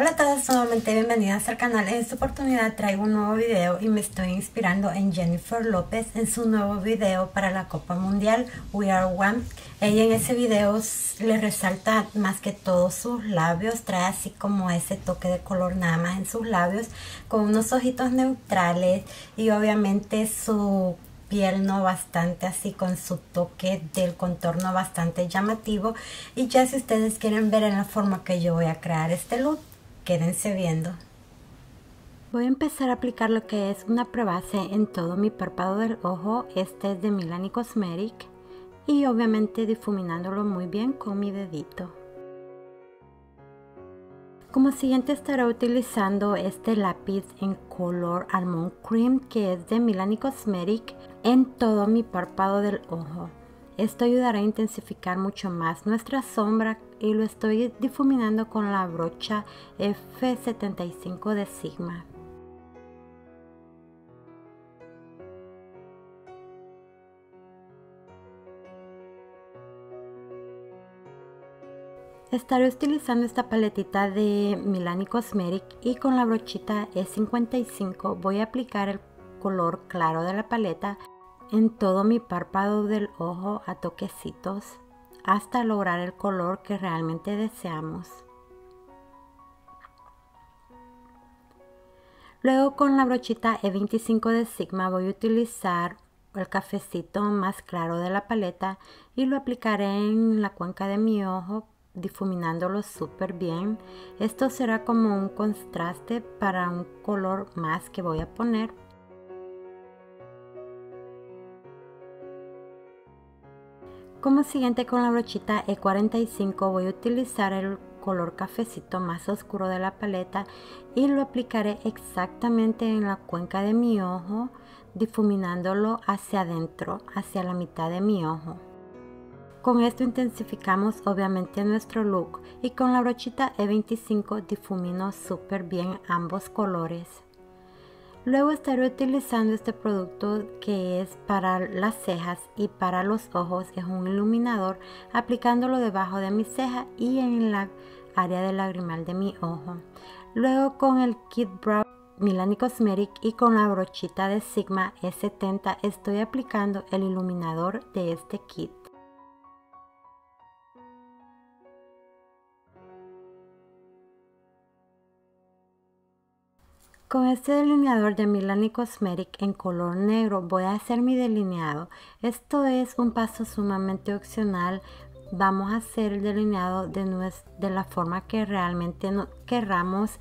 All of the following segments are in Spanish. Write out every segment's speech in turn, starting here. Hola a todas, nuevamente bienvenidas al canal. En esta oportunidad traigo un nuevo video y me estoy inspirando en Jennifer López en su nuevo video para la Copa Mundial We Are One. Ella en ese video le resalta más que todos sus labios, trae así como ese toque de color nada más en sus labios, con unos ojitos neutrales y obviamente su piel no bastante así con su toque del contorno bastante llamativo. Y ya si ustedes quieren ver en la forma que yo voy a crear este look, quédense viendo. Voy a empezar a aplicar lo que es una prebase en todo mi párpado del ojo. Este es de Milani Cosmetics y obviamente difuminándolo muy bien con mi dedito. Como siguiente estaré utilizando este lápiz en color Almond Cream que es de Milani Cosmetics en todo mi párpado del ojo. Esto ayudará a intensificar mucho más nuestra sombra y lo estoy difuminando con la brocha F75 de Sigma. Estaré utilizando esta paletita de Milani Cosmetics y con la brochita E55 voy a aplicar el color claro de la paleta en todo mi párpado del ojo a toquecitos hasta lograr el color que realmente deseamos. Luego con la brochita E25 de Sigma voy a utilizar el cafecito más claro de la paleta y lo aplicaré en la cuenca de mi ojo difuminándolo súper bien. Esto será como un contraste para un color más que voy a poner. Como siguiente con la brochita E45 voy a utilizar el color cafecito más oscuro de la paleta y lo aplicaré exactamente en la cuenca de mi ojo, difuminándolo hacia adentro, hacia la mitad de mi ojo. Con esto intensificamos obviamente nuestro look y con la brochita E25 difumino súper bien ambos colores. Luego estaré utilizando este producto que es para las cejas y para los ojos, es un iluminador, aplicándolo debajo de mi ceja y en la área del lagrimal de mi ojo. Luego con el Kit Brow Milani Cosmetics y con la brochita de Sigma E70 estoy aplicando el iluminador de este kit. Con este delineador de Milani Cosmetics en color negro voy a hacer mi delineado. Esto es un paso sumamente opcional. Vamos a hacer el delineado de la forma que realmente querramos.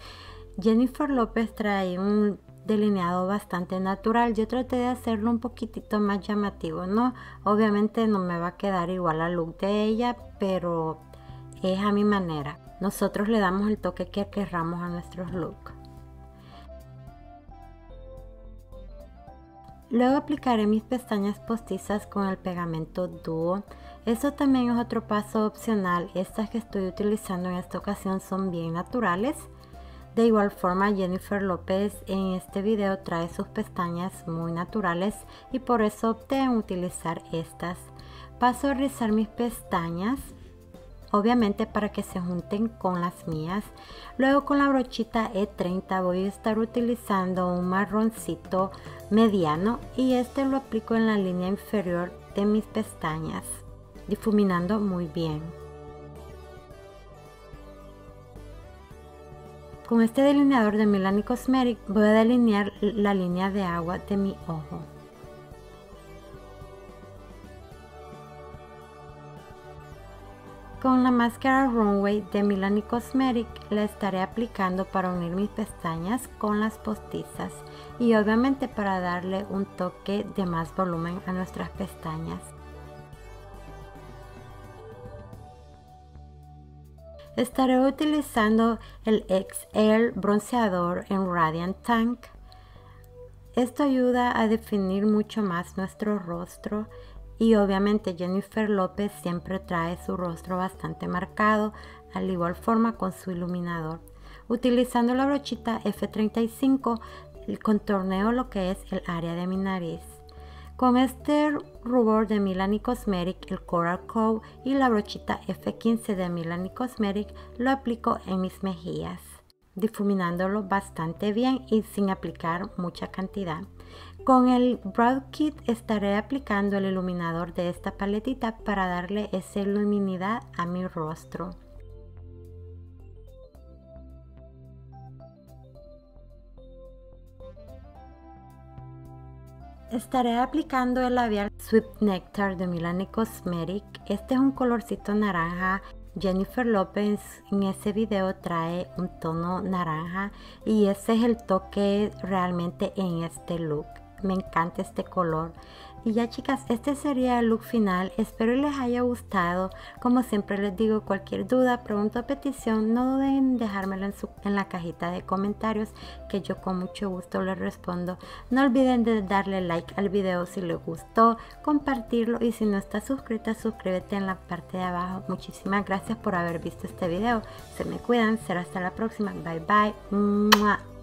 Jennifer López trae un delineado bastante natural. Yo traté de hacerlo un poquitito más llamativo, ¿no? Obviamente no me va a quedar igual al look de ella, pero es a mi manera. Nosotros le damos el toque que querramos a nuestros looks. Luego aplicaré mis pestañas postizas con el pegamento dúo. Eso también es otro paso opcional. Estas que estoy utilizando en esta ocasión son bien naturales. De igual forma, Jennifer López en este video trae sus pestañas muy naturales y por eso opté en utilizar estas. Paso a rizar mis pestañas, obviamente para que se junten con las mías. Luego con la brochita E30 voy a estar utilizando un marroncito mediano y este lo aplico en la línea inferior de mis pestañas, difuminando muy bien. Con este delineador de Milani Cosmetics voy a delinear la línea de agua de mi ojo. Con la máscara Runway de Milani Cosmetics la estaré aplicando para unir mis pestañas con las postizas y obviamente para darle un toque de más volumen a nuestras pestañas. Estaré utilizando el XL bronceador en Radiant Tank. Esto ayuda a definir mucho más nuestro rostro. Y obviamente Jennifer López siempre trae su rostro bastante marcado, al igual forma con su iluminador. Utilizando la brochita F35, contorneo lo que es el área de mi nariz. Con este rubor de Milani Cosmetics, el Coral Cove y la brochita F15 de Milani Cosmetics, lo aplico en mis mejillas. difuminándolo bastante bien y sin aplicar mucha cantidad. Con el Brow Kit estaré aplicando el iluminador de esta paletita para darle esa luminosidad a mi rostro. Estaré aplicando el labial Sweet Nectar de Milani Cosmetics. Este es un colorcito naranja. Jennifer López en ese video trae un tono naranja y ese es el toque realmente en este look. Me encanta este color. Y ya chicas, este sería el look final. Espero les haya gustado. Como siempre les digo, cualquier duda, pregunta o petición, no duden en dejármelo en la cajita de comentarios, que yo con mucho gusto les respondo. No olviden de darle like al video si les gustó, compartirlo, y si no estás suscrita, suscríbete en la parte de abajo. Muchísimas gracias por haber visto este video. Se me cuidan, será hasta la próxima. Bye bye. ¡Mua!